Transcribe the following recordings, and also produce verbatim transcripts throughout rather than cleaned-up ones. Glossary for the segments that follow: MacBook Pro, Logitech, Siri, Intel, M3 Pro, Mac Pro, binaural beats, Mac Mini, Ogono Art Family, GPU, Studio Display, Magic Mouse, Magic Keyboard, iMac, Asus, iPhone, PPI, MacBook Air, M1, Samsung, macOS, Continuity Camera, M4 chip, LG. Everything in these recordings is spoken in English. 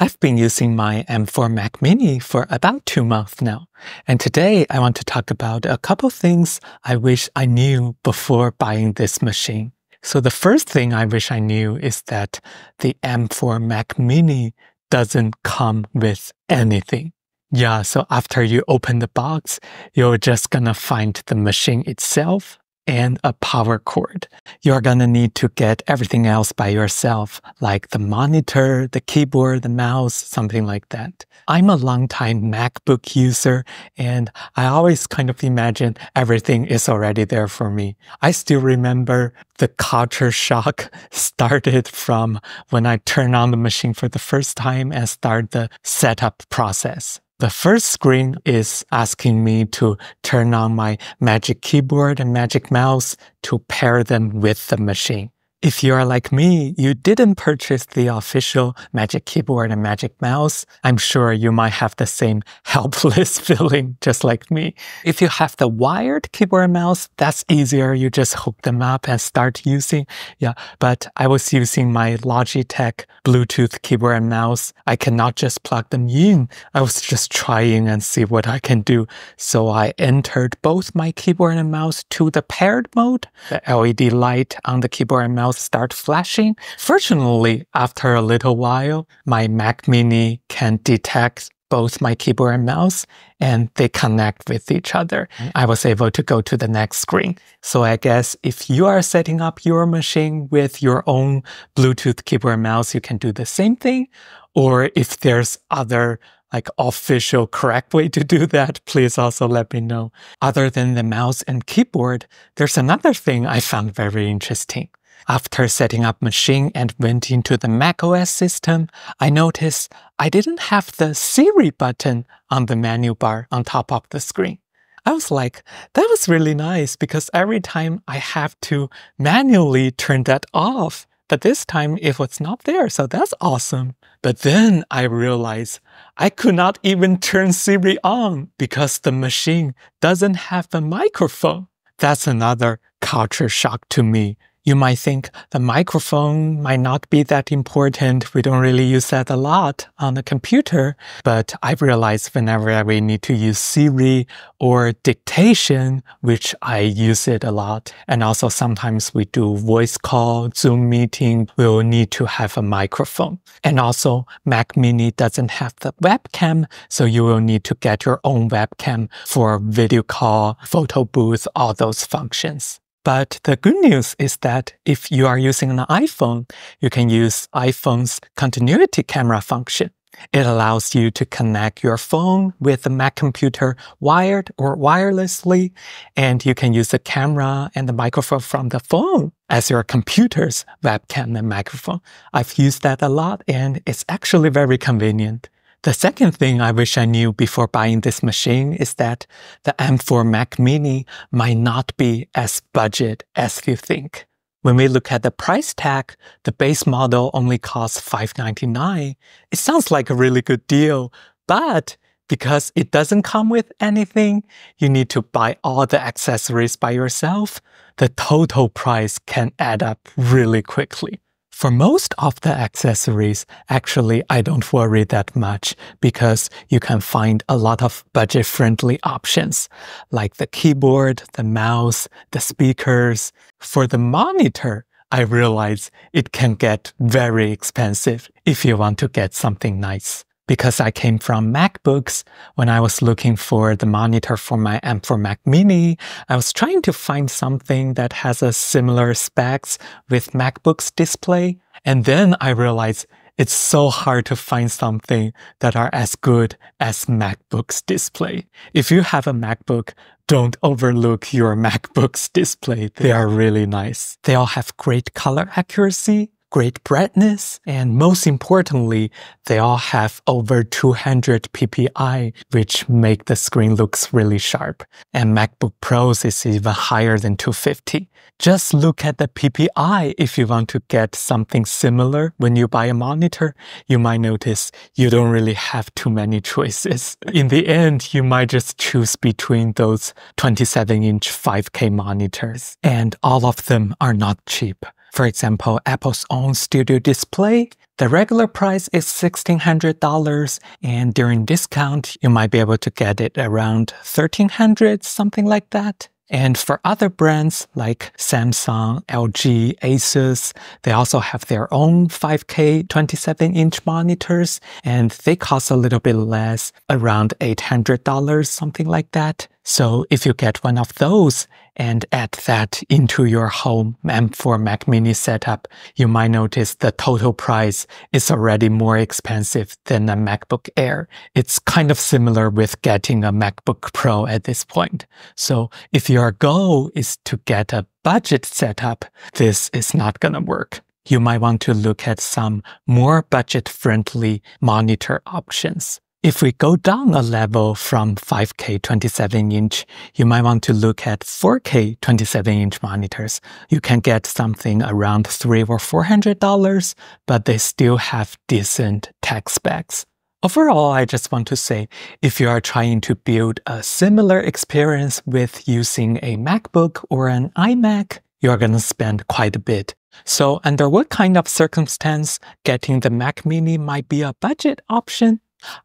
I've been using my M four Mac Mini for about two months now, and today I want to talk about a couple things I wish I knew before buying this machine. So the first thing I wish I knew is that the M four Mac Mini doesn't come with anything. Yeah, so after you open the box, you're just gonna find the machine itself and a power cord. You're gonna need to get everything else by yourself, like the monitor, the keyboard, the mouse, something like that. I'm a longtime MacBook user, and I always kind of imagine everything is already there for me. I still remember the culture shock started from when I turned on the machine for the first time and start the setup process. The first screen is asking me to turn on my Magic Keyboard and Magic Mouse to pair them with the machine. If you are like me, you didn't purchase the official Magic Keyboard and Magic Mouse, I'm sure you might have the same helpless feeling just like me. If you have the wired keyboard and mouse, that's easier. You just hook them up and start using. Yeah, but I was using my Logitech Bluetooth keyboard and mouse. I cannot just plug them in. I was just trying and see what I can do. So I entered both my keyboard and mouse to the paired mode. The L E D light on the keyboard and mouse start flashing. Fortunately, after a little while, my Mac Mini can detect both my keyboard and mouse, and they connect with each other. I was able to go to the next screen. So I guess if you are setting up your machine with your own Bluetooth keyboard and mouse, you can do the same thing. Or if there's other like official correct way to do that, please also let me know. Other than the mouse and keyboard, there's another thing I found very interesting. After setting up machine and went into the macOS system, I noticed I didn't have the Siri button on the menu bar on top of the screen. I was like, that was really nice because every time I have to manually turn that off, but this time it was not there, so that's awesome. But then I realized I could not even turn Siri on because the machine doesn't have a microphone. That's another culture shock to me. You might think the microphone might not be that important. We don't really use that a lot on the computer. But I've realized whenever we need to use Siri or dictation, which I use it a lot, and also sometimes we do voice call, Zoom meeting, we'll need to have a microphone. And also Mac Mini doesn't have the webcam, so you will need to get your own webcam for video call, photo booth, all those functions. But the good news is that if you are using an iPhone, you can use iPhone's Continuity Camera function. It allows you to connect your phone with the Mac computer wired or wirelessly, and you can use the camera and the microphone from the phone as your computer's webcam and microphone. I've used that a lot, and it's actually very convenient. The second thing I wish I knew before buying this machine is that the M four Mac Mini might not be as budget as you think. When we look at the price tag, the base model only costs five ninety-nine. It sounds like a really good deal, but because it doesn't come with anything, you need to buy all the accessories by yourself, the total price can add up really quickly. For most of the accessories, actually, I don't worry that much because you can find a lot of budget-friendly options like the keyboard, the mouse, the speakers. For the monitor, I realize it can get very expensive if you want to get something nice. Because I came from MacBooks, when I was looking for the monitor for my M four Mac Mini, I was trying to find something that has a similar specs with MacBook's display. And then I realized it's so hard to find something that are as good as MacBook's display. If you have a MacBook, don't overlook your MacBook's display. They are really nice. They all have great color accuracy, great brightness, and most importantly, they all have over two hundred P P I, which make the screen looks really sharp. And MacBook Pros is even higher than two fifty. Just look at the P P I if you want to get something similar when you buy a monitor. You might notice you don't really have too many choices. In the end, you might just choose between those twenty-seven inch five K monitors, and all of them are not cheap. For example, Apple's own Studio Display, The regular price is sixteen hundred dollars, and during discount, you might be able to get it around thirteen hundred dollars, something like that. And for other brands like Samsung, L G, Asus, they also have their own five K twenty-seven inch monitors, and they cost a little bit less, around eight hundred dollars, something like that. So if you get one of those and add that into your home M four Mac Mini setup, you might notice the total price is already more expensive than a MacBook Air. It's kind of similar with getting a MacBook Pro at this point. So if your goal is to get a budget setup, this is not gonna work. You might want to look at some more budget-friendly monitor options. If we go down a level from five K twenty-seven inch, you might want to look at four K twenty-seven inch monitors. You can get something around three hundred or four hundred dollars, but they still have decent tech specs. Overall, I just want to say, if you are trying to build a similar experience with using a MacBook or an iMac, you're going to spend quite a bit. So under what kind of circumstance getting the Mac Mini might be a budget option?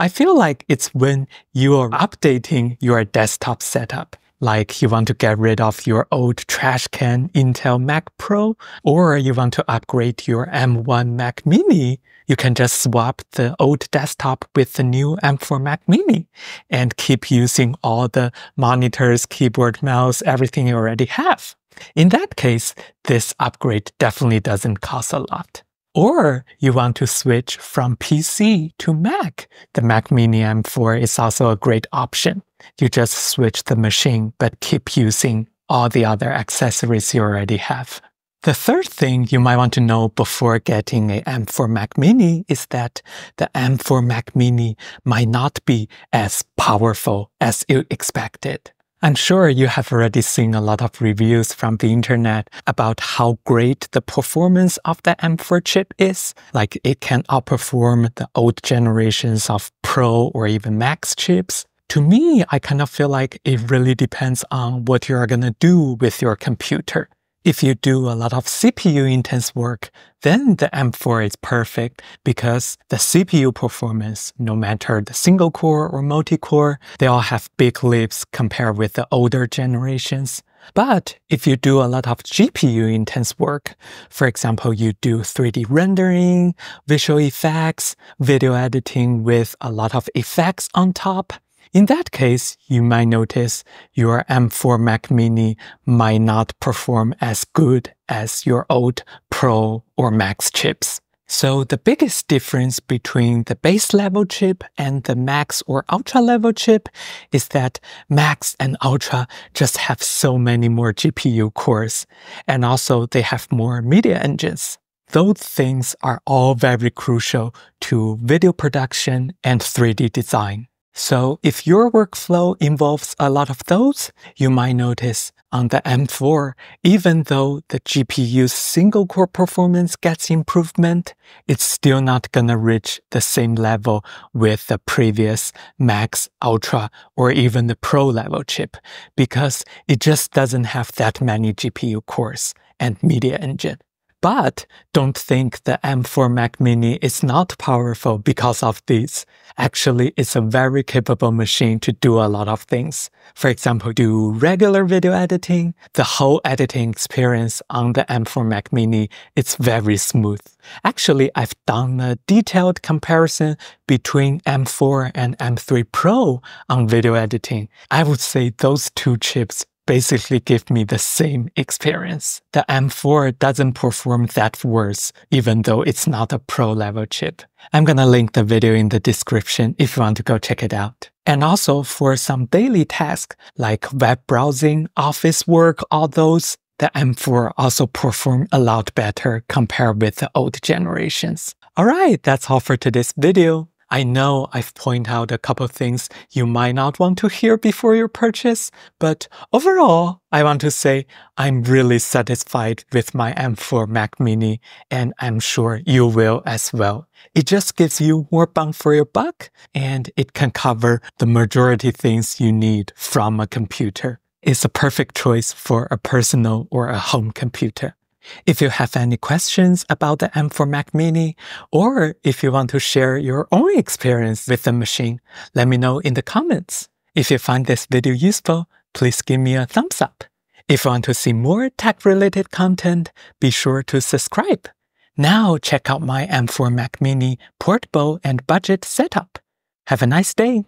I feel like it's when you are updating your desktop setup, like you want to get rid of your old trash can Intel Mac Pro, or you want to upgrade your M one Mac Mini. You can just swap the old desktop with the new M four Mac Mini and keep using all the monitors, keyboard, mouse, everything you already have. In that case, this upgrade definitely doesn't cost a lot. Or you want to switch from P C to Mac. The Mac Mini M four is also a great option. You just switch the machine, but keep using all the other accessories you already have. The third thing you might want to know before getting a M four Mac Mini is that the M four Mac Mini might not be as powerful as you expected. I'm sure you have already seen a lot of reviews from the internet about how great the performance of the M four chip is. Like, it can outperform the old generations of Pro or even Max chips. To me, I kind of feel like it really depends on what you're going to do with your computer. If you do a lot of C P U-intense work, then the M four is perfect because the C P U performance, no matter the single core or multi-core, they all have big leaps compared with the older generations. But if you do a lot of G P U-intense work, for example, you do three D rendering, visual effects, video editing with a lot of effects on top, in that case, you might notice your M four Mac Mini might not perform as good as your old Pro or Max chips. So the biggest difference between the base level chip and the Max or Ultra level chip is that Max and Ultra just have so many more G P U cores, and also they have more media engines. Those things are all very crucial to video production and three D design. So if your workflow involves a lot of those, you might notice on the M four, even though the G P U's single core performance gets improvement, it's still not gonna reach the same level with the previous Max, Ultra, or even the Pro level chip, because it just doesn't have that many G P U cores and media engine. But don't think the M four Mac Mini is not powerful because of these. Actually, it's a very capable machine to do a lot of things. For example, do regular video editing. The whole editing experience on the M four Mac Mini is very smooth. Actually, I've done a detailed comparison between M four and M three Pro on video editing. I would say those two chips basically give me the same experience. The M four doesn't perform that worse, even though it's not a pro-level chip. I'm gonna link the video in the description if you want to go check it out. And also for some daily tasks, like web browsing, office work, all those, the M four also performs a lot better compared with the old generations. Alright, that's all for today's video. I know I've pointed out a couple of things you might not want to hear before your purchase, but overall, I want to say I'm really satisfied with my M four Mac Mini, and I'm sure you will as well. It just gives you more bang for your buck, and it can cover the majority of things you need from a computer. It's a perfect choice for a personal or a home computer. If you have any questions about the M four Mac Mini, or if you want to share your own experience with the machine, let me know in the comments. If you find this video useful, please give me a thumbs up. If you want to see more tech-related content, be sure to subscribe. Now check out my M four Mac Mini portable and budget setup. Have a nice day!